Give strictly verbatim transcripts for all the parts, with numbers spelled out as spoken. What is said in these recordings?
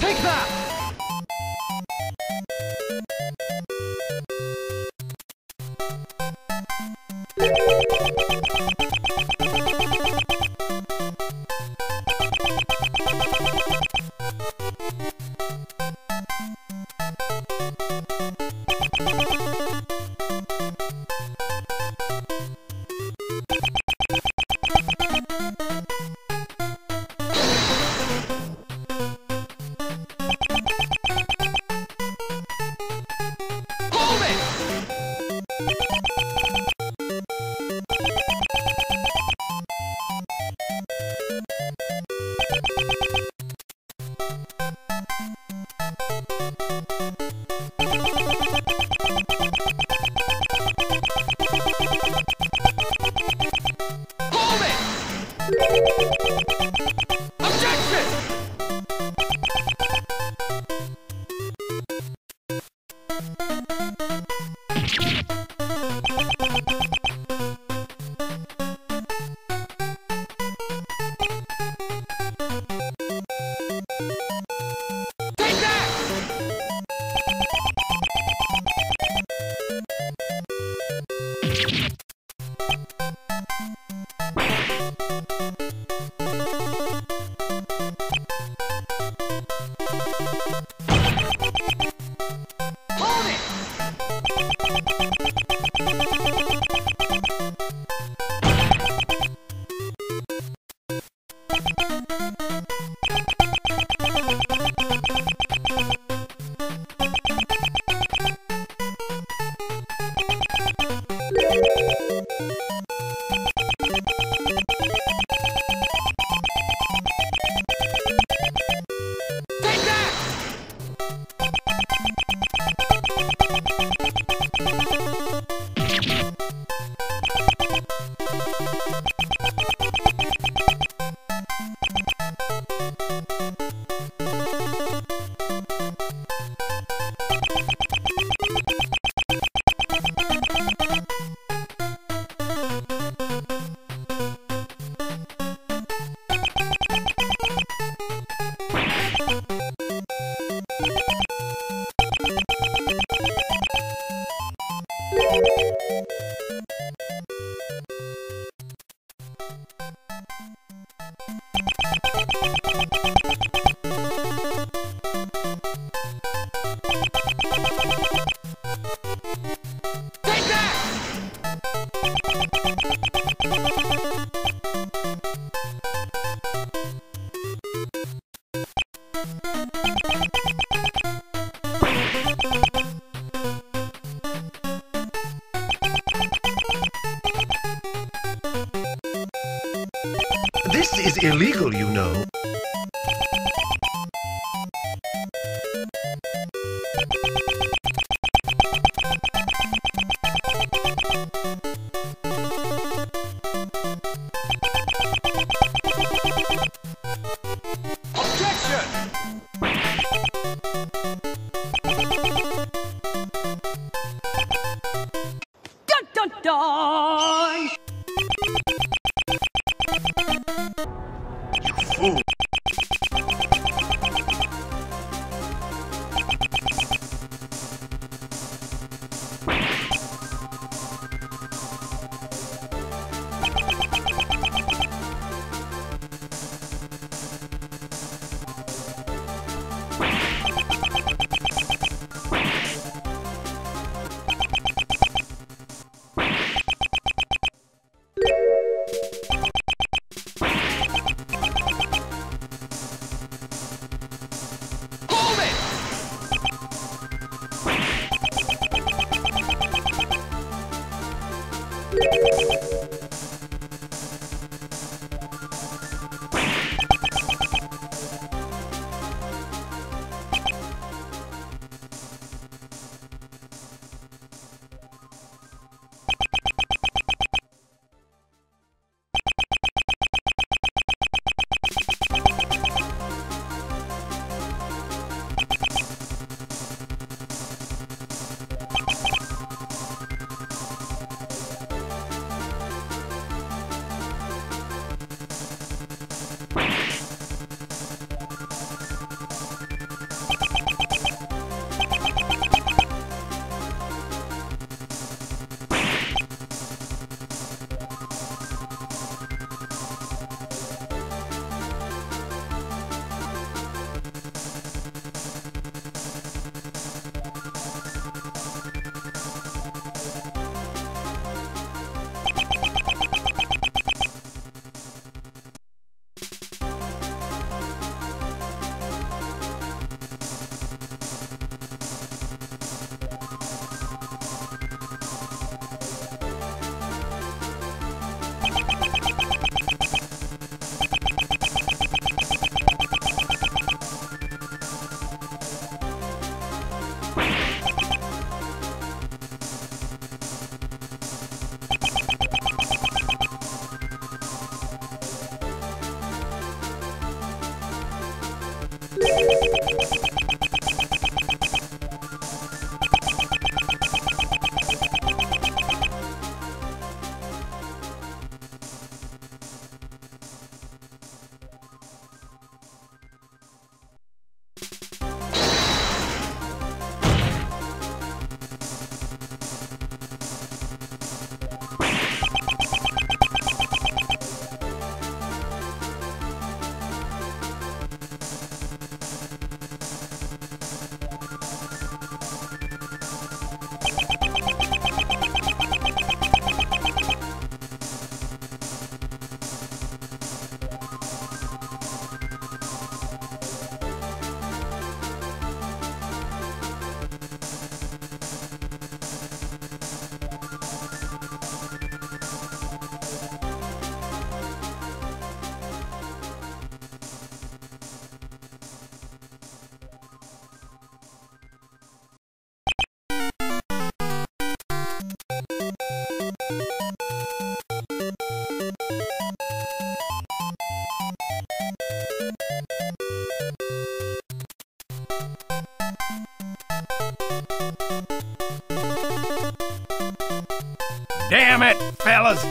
Take that! This is illegal, you know. You fool! Damn it, fellas!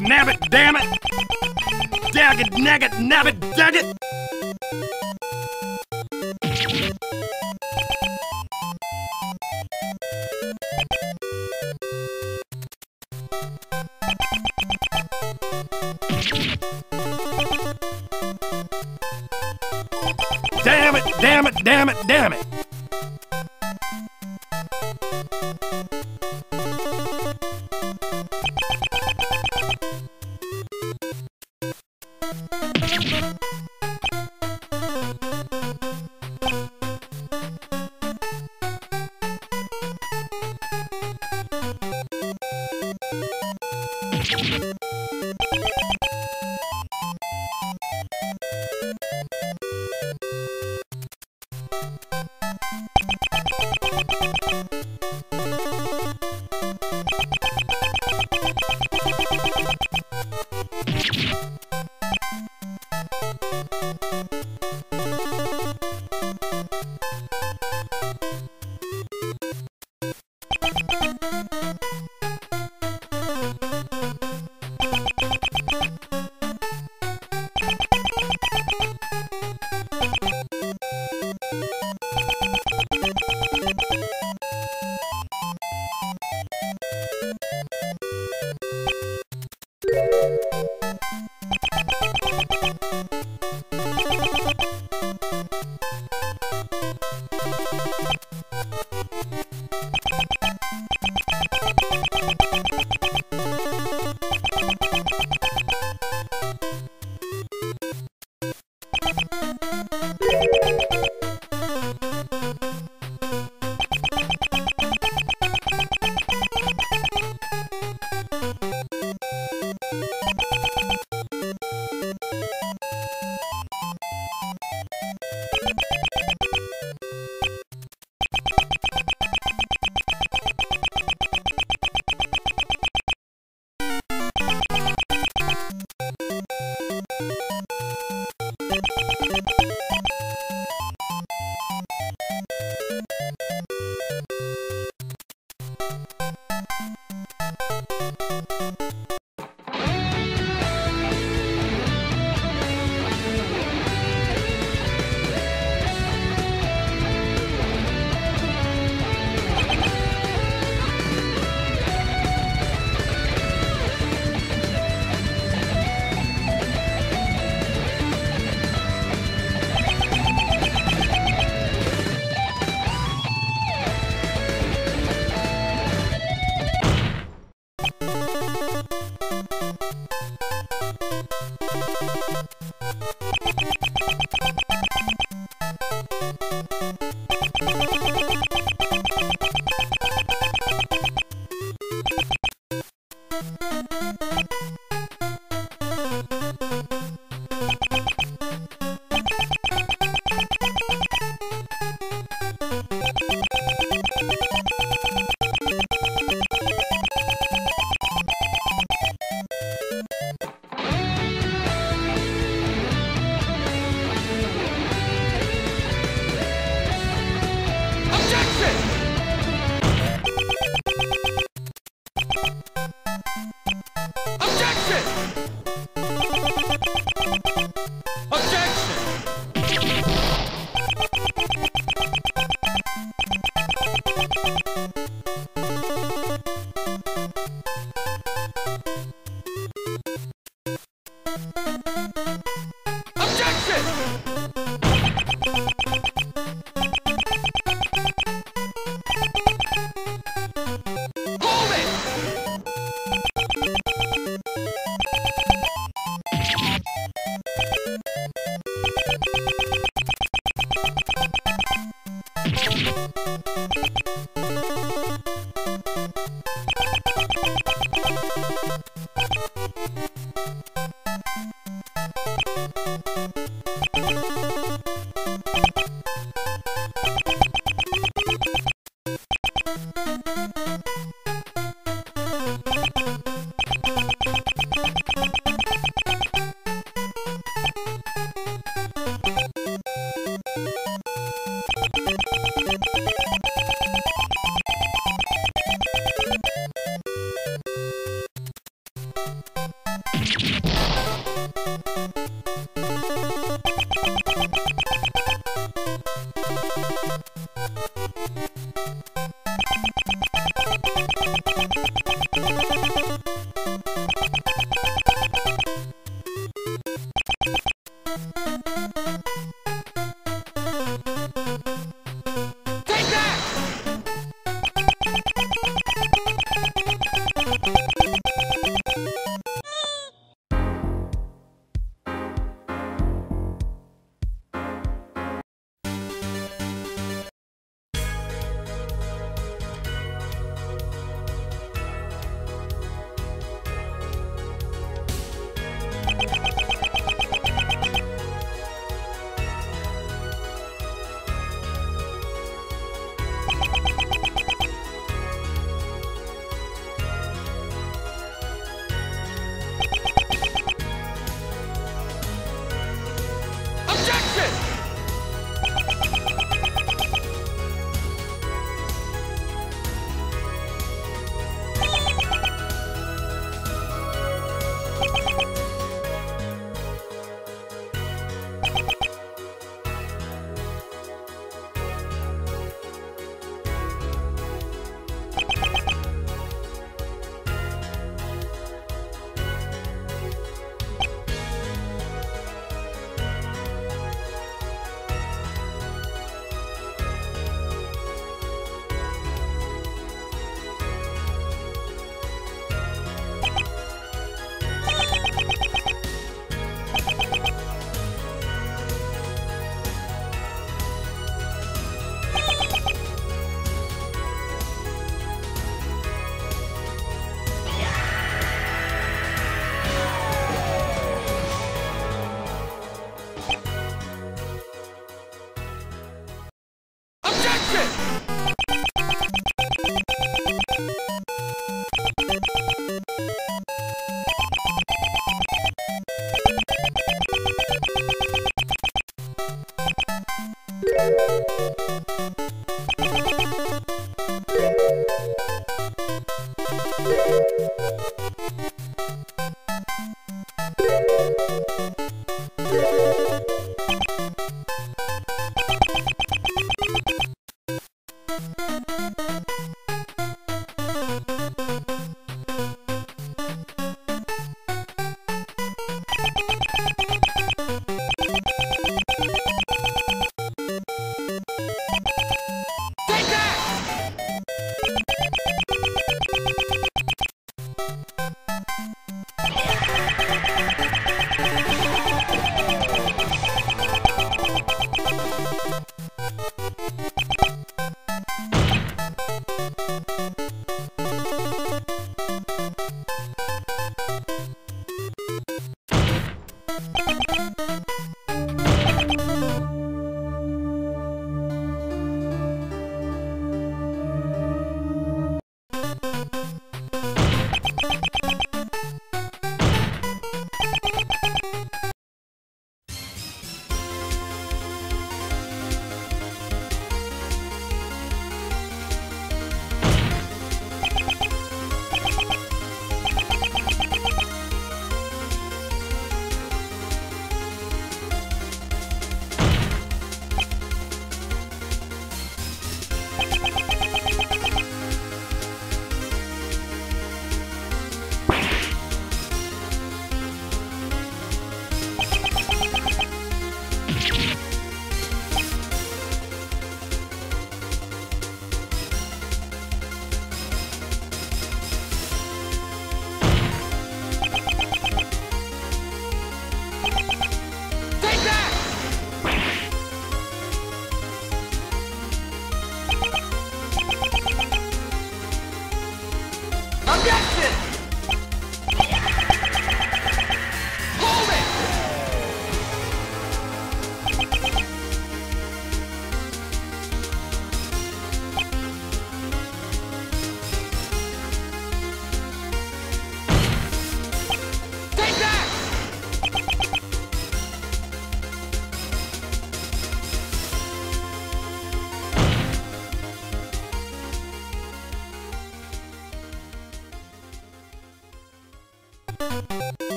Nabbit, damn it! Daggit, naggit, nabbit, daggit! Damn it, damn it, damn it, damn it! You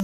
You